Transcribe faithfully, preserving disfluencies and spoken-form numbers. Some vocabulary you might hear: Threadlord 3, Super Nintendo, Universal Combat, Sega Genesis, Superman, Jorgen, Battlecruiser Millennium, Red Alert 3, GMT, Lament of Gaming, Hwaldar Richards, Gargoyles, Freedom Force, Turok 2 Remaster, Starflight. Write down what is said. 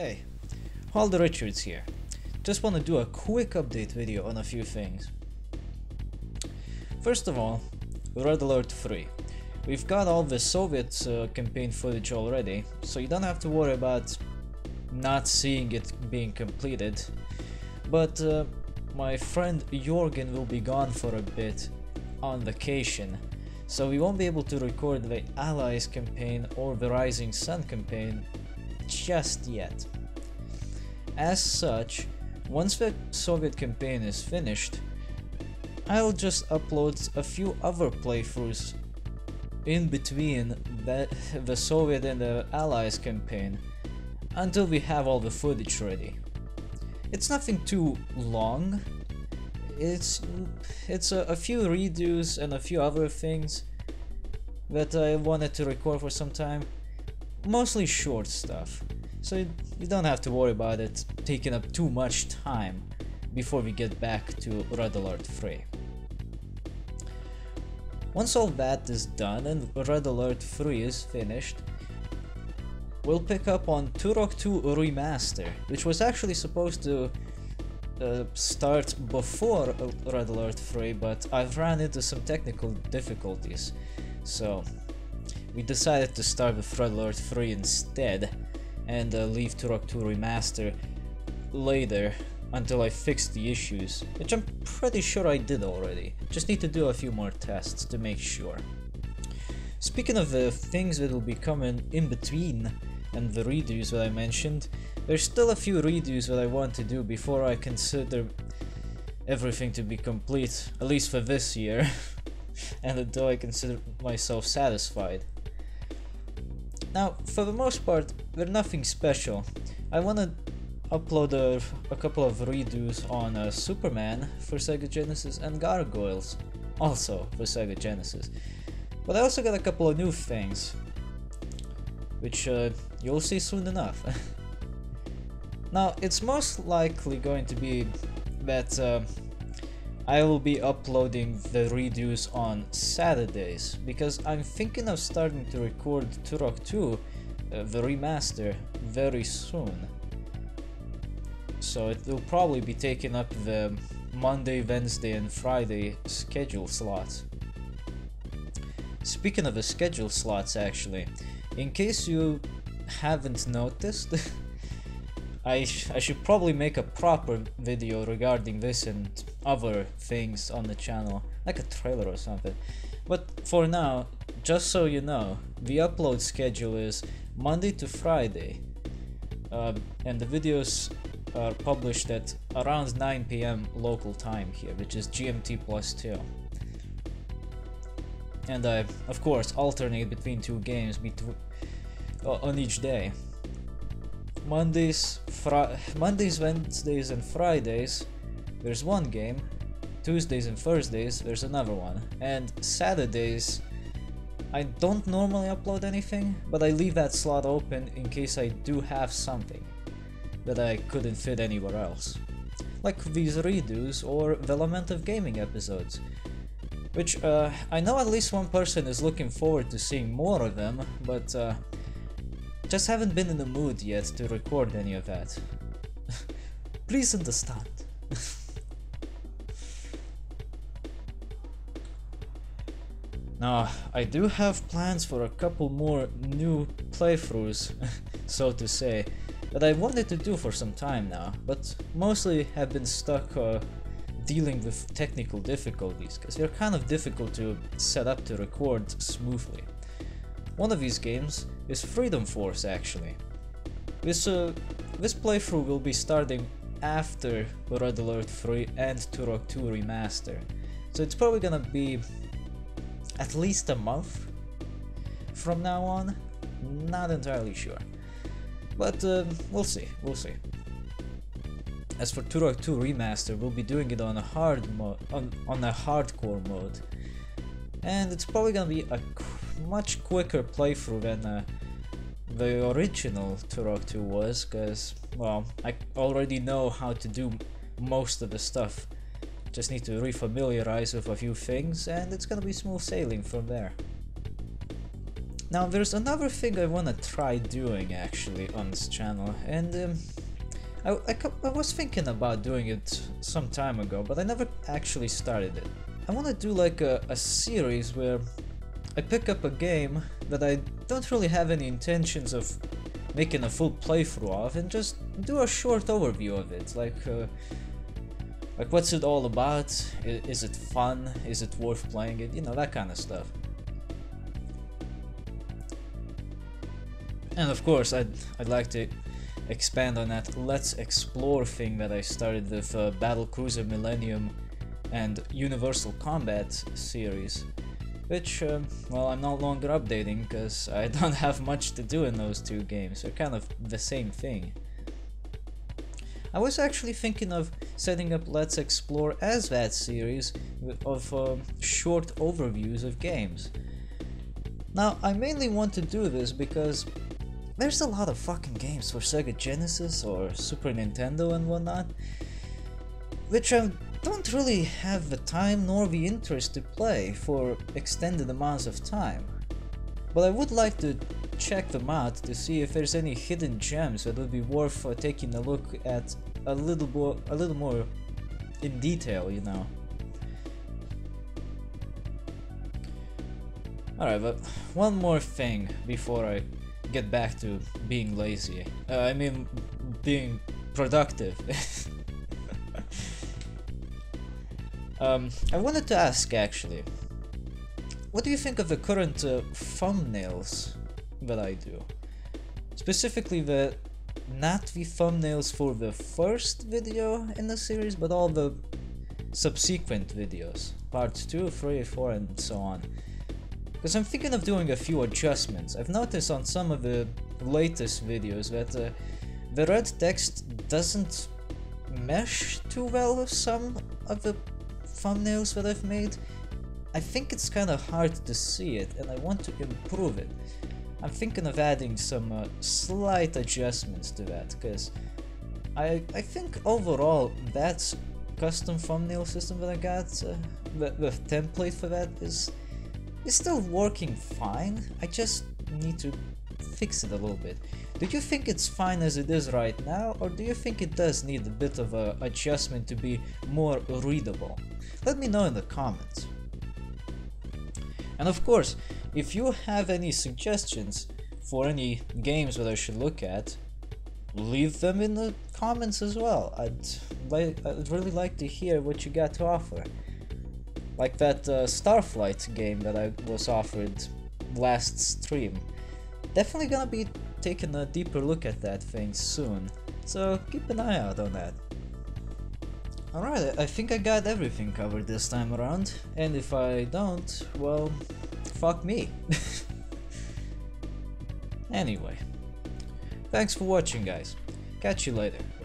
Hey, Hwaldar Richards here. Just want to do a quick update video on a few things. First of all, Red Alert three. We've got all the Soviet uh, campaign footage already, so you don't have to worry about not seeing it being completed. But uh, my friend Jorgen will be gone for a bit on vacation, so we won't be able to record the Allies campaign or the Rising Sun campaign just yet. As such, once the Soviet campaign is finished, I'll just upload a few other playthroughs in between the, the Soviet and the Allies campaign until we have all the footage ready. It's nothing too long. It's it's a, a few redos and a few other things that I wanted to record for some time. Mostly short stuff, so you, you don't have to worry about it taking up too much time before we get back to Red Alert three. Once all that is done and Red Alert three is finished, we'll pick up on Turok two Remaster, which was actually supposed to uh, start before Red Alert three, but I've run into some technical difficulties, so we decided to start with Threadlord three instead and uh, leave Turok two Remaster later until I fix the issues, which I'm pretty sure I did already. Just need to do a few more tests to make sure. Speaking of the things that will be coming in between and the redos that I mentioned, there's still a few redos that I want to do before I consider everything to be complete, at least for this year, and until I consider myself satisfied. Now, for the most part, they're nothing special. I want to upload a, a couple of redos on uh, Superman for Sega Genesis and Gargoyles, also for Sega Genesis. But I also got a couple of new things, which uh, you'll see soon enough. Now, it's most likely going to be that uh, I will be uploading the redos on Saturdays, because I'm thinking of starting to record Turok two, uh, the remaster, very soon. So it will probably be taking up the Monday, Wednesday and Friday schedule slots. Speaking of the schedule slots, actually, in case you haven't noticed, I, sh I should probably make a proper video regarding this and other things on the channel, like a trailer or something. But for now, just so you know, the upload schedule is Monday to Friday, uh, and the videos are published at around nine p m local time here, which is G M T plus two. And I, of course, alternate between two games between, uh, on each day. Mondays, Fri Mondays, Wednesdays and Fridays, there's one game. Tuesdays and Thursdays, there's another one. And Saturdays, I don't normally upload anything, but I leave that slot open in case I do have something that I couldn't fit anywhere else. Like these redos or the Lament of Gaming episodes, which uh, I know at least one person is looking forward to seeing more of them, but uh, just haven't been in the mood yet to record any of that. Please understand. Now, I do have plans for a couple more new playthroughs, so to say, that I wanted to do for some time now, but mostly have been stuck uh, dealing with technical difficulties, because they're kind of difficult to set up to record smoothly. One of these games is Freedom Force, actually. This, uh, this playthrough will be starting after Red Alert three and Turok two Remaster, so it's probably gonna be at least a month from now on, not entirely sure, but uh, we'll see, we'll see. As for Turok two Remaster, we'll be doing it on a hard mode, on, on a hardcore mode, and it's probably gonna be a much quicker playthrough than uh, the original Turok two was, because, well, I already know how to do most of the stuff, just need to refamiliarize with a few things, and it's gonna be smooth sailing from there. Now there's another thing I wanna try doing actually on this channel, and um, I, I, I was thinking about doing it some time ago, but I never actually started it. I wanna do like a, a series where I pick up a game that I don't really have any intentions of making a full playthrough of, and just do a short overview of it, like uh, like what's it all about, is it fun, is it worth playing it, you know, that kind of stuff. And of course I'd, I'd like to expand on that Let's Explore thing that I started with uh, Battlecruiser Millennium and Universal Combat series, which, um, well, I'm no longer updating because I don't have much to do in those two games, they're kind of the same thing. I was actually thinking of setting up Let's Explore as that series of uh, short overviews of games. Now, I mainly want to do this because there's a lot of fucking games for Sega Genesis or Super Nintendo and whatnot, which I don't really have the time nor the interest to play for extended amounts of time. But I would like to check them out to see if there's any hidden gems that would be worth uh, taking a look at a little, bo a little more in detail, you know. Alright, but one more thing before I get back to being lazy. Uh, I mean, being productive. um, I wanted to ask, actually, what do you think of the current uh, thumbnails that I do? Specifically, the not the thumbnails for the first video in the series, but all the subsequent videos, parts two, three, four, and so on. Because I'm thinking of doing a few adjustments. I've noticed on some of the latest videos that uh, the red text doesn't mesh too well with some of the thumbnails that I've made. I think it's kind of hard to see it, and I want to improve it. I'm thinking of adding some uh, slight adjustments to that, because I, I think overall that custom thumbnail system that I got, uh, the, the template for that is... it's still working fine, I just need to fix it a little bit. Do you think it's fine as it is right now, or do you think it does need a bit of a adjustment to be more readable? Let me know in the comments. And of course, if you have any suggestions for any games that I should look at, leave them in the comments as well. I'd, li I'd really like to hear what you got to offer. Like that uh, Starflight game that I was offered last stream. Definitely gonna be taking a deeper look at that thing soon, so keep an eye out on that. Alright, I think I got everything covered this time around, and if I don't, well, fuck me. Anyway, thanks for watching guys, catch you later.